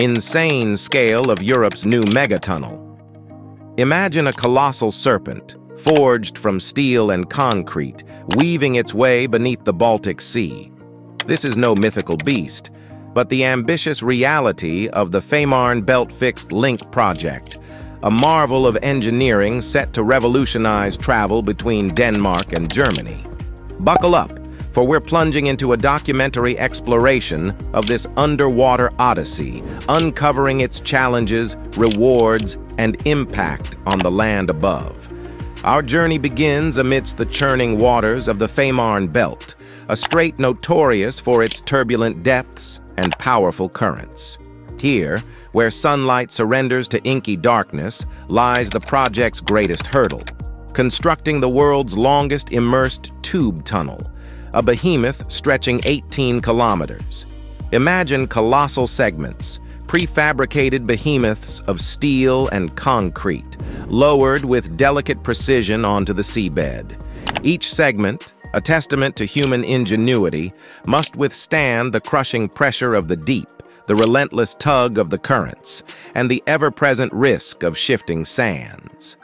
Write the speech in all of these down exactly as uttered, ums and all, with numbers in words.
insane scale of Europe's new megatunnel. Imagine a colossal serpent, forged from steel and concrete, weaving its way beneath the Baltic Sea. This is no mythical beast, but the ambitious reality of the Fehmarn Belt Fixed Link Project, a marvel of engineering set to revolutionize travel between Denmark and Germany. Buckle up, for we're plunging into a documentary exploration of this underwater odyssey, uncovering its challenges, rewards, and impact on the land above. Our journey begins amidst the churning waters of the Fehmarn Belt, a strait notorious for its turbulent depths and powerful currents. Here, where sunlight surrenders to inky darkness, lies the project's greatest hurdle: constructing the world's longest immersed tube tunnel, a behemoth stretching eighteen kilometers. Imagine colossal segments, prefabricated behemoths of steel and concrete, lowered with delicate precision onto the seabed. Each segment, a testament to human ingenuity, must withstand the crushing pressure of the deep, the relentless tug of the currents, and the ever-present risk of shifting sands.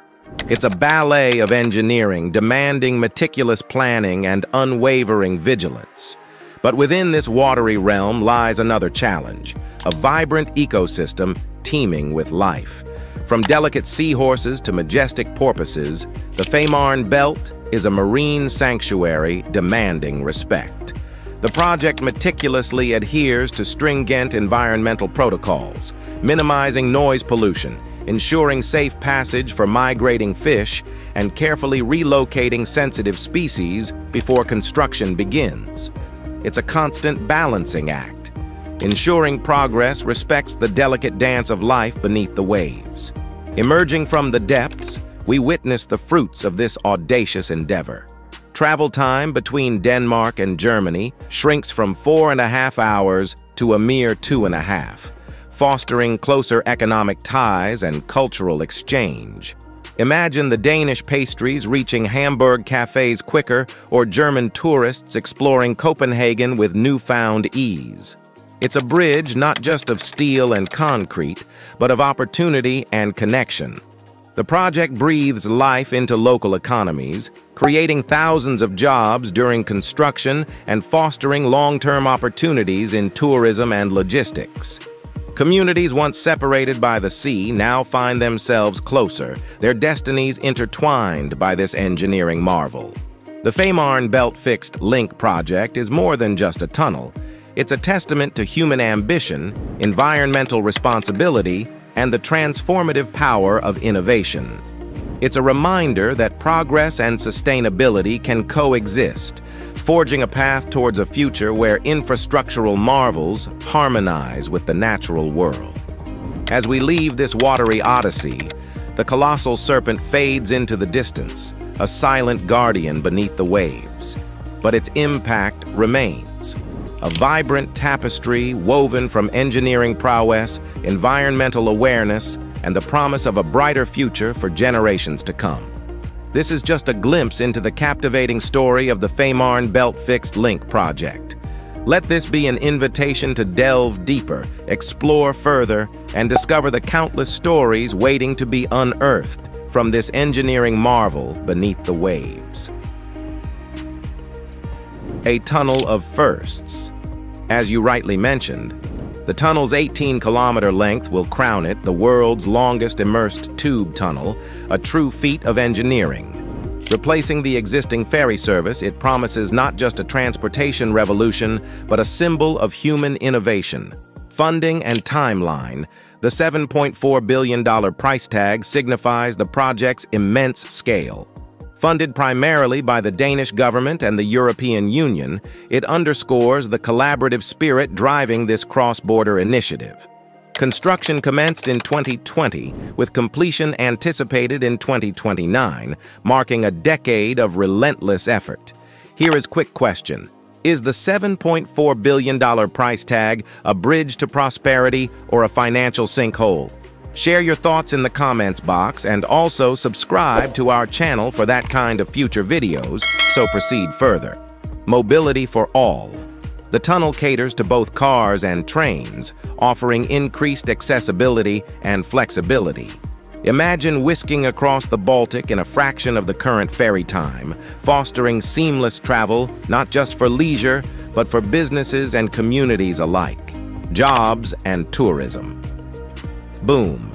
It's a ballet of engineering, demanding meticulous planning and unwavering vigilance. But within this watery realm lies another challenge: a vibrant ecosystem teeming with life. From delicate seahorses to majestic porpoises, the Fehmarn Belt is a marine sanctuary demanding respect. The project meticulously adheres to stringent environmental protocols, minimizing noise pollution, ensuring safe passage for migrating fish, and carefully relocating sensitive species before construction begins. It's a constant balancing act, ensuring progress respects the delicate dance of life beneath the waves. Emerging from the depths, we witness the fruits of this audacious endeavor. Travel time between Denmark and Germany shrinks from four and a half hours to a mere two and a half, fostering closer economic ties and cultural exchange. Imagine the Danish pastries reaching Hamburg cafes quicker, or German tourists exploring Copenhagen with newfound ease. It's a bridge not just of steel and concrete, but of opportunity and connection. The project breathes life into local economies, creating thousands of jobs during construction and fostering long-term opportunities in tourism and logistics. Communities once separated by the sea now find themselves closer, their destinies intertwined by this engineering marvel. The Fehmarn Belt Fixed Link Project is more than just a tunnel. It's a testament to human ambition, environmental responsibility, and the transformative power of innovation. It's a reminder that progress and sustainability can coexist, forging a path towards a future where infrastructural marvels harmonize with the natural world. As we leave this watery odyssey, the colossal serpent fades into the distance, a silent guardian beneath the waves. But its impact remains: a vibrant tapestry woven from engineering prowess, environmental awareness, and the promise of a brighter future for generations to come. This is just a glimpse into the captivating story of the Fehmarn Belt Fixed Link Project. Let this be an invitation to delve deeper, explore further, and discover the countless stories waiting to be unearthed from this engineering marvel beneath the waves. A tunnel of firsts. As you rightly mentioned, the tunnel's eighteen kilometer length will crown it the world's longest immersed tube tunnel, a true feat of engineering. Replacing the existing ferry service, it promises not just a transportation revolution, but a symbol of human innovation. Funding and timeline. The seven point four billion dollar price tag signifies the project's immense scale. Funded primarily by the Danish government and the European Union, it underscores the collaborative spirit driving this cross-border initiative. Construction commenced in twenty twenty, with completion anticipated in twenty twenty-nine, marking a decade of relentless effort. Here is a quick question: is the seven point four billion dollar price tag a bridge to prosperity or a financial sinkhole? Share your thoughts in the comments box, and also subscribe to our channel for that kind of future videos, so proceed further. Mobility for all. The tunnel caters to both cars and trains, offering increased accessibility and flexibility. Imagine whisking across the Baltic in a fraction of the current ferry time, fostering seamless travel not just for leisure, but for businesses and communities alike, jobs and tourism. Boom.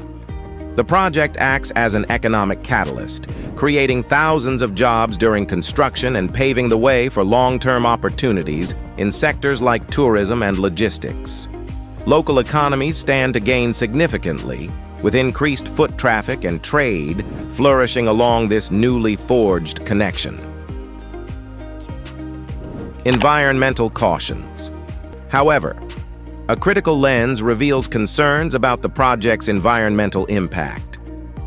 The project acts as an economic catalyst, creating thousands of jobs during construction and paving the way for long-term opportunities in sectors like tourism and logistics. Local economies stand to gain significantly, with increased foot traffic and trade flourishing along this newly forged connection. Environmental cautions. However, a critical lens reveals concerns about the project's environmental impact.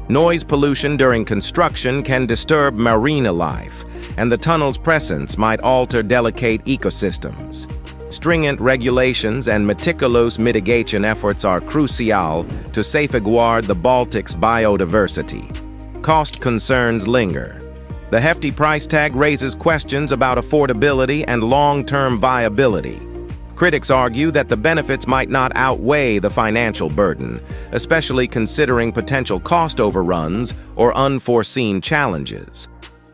Noise pollution during construction can disturb marine life, and the tunnel's presence might alter delicate ecosystems. Stringent regulations and meticulous mitigation efforts are crucial to safeguard the Baltic's biodiversity. Cost concerns linger. The hefty price tag raises questions about affordability and long-term viability. Critics argue that the benefits might not outweigh the financial burden, especially considering potential cost overruns or unforeseen challenges.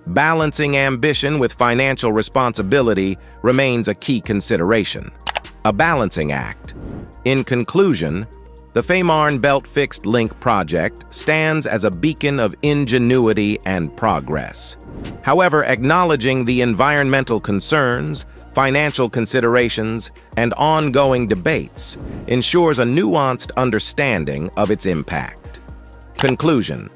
Balancing ambition with financial responsibility remains a key consideration. A balancing act. In conclusion, the Fehmarn Belt Fixed Link Project stands as a beacon of ingenuity and progress. However, acknowledging the environmental concerns, financial considerations, and ongoing debates ensures a nuanced understanding of its impact. Conclusion.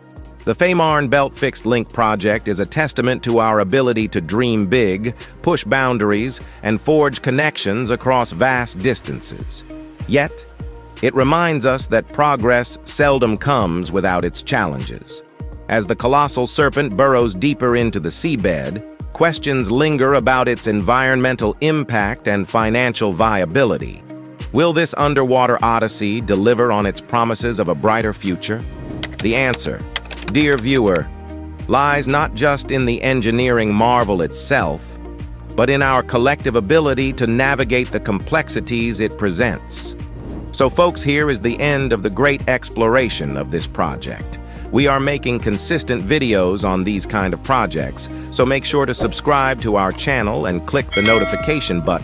The Fehmarn Belt Fixed Link Project is a testament to our ability to dream big, push boundaries, and forge connections across vast distances. Yet, it reminds us that progress seldom comes without its challenges. As the colossal serpent burrows deeper into the seabed, questions linger about its environmental impact and financial viability. Will this underwater odyssey deliver on its promises of a brighter future? The answer, dear viewer, lies not just in the engineering marvel itself, but in our collective ability to navigate the complexities it presents. So folks, here is the end of the great exploration of this project. We are making consistent videos on these kind of projects, so make sure to subscribe to our channel and click the notification button.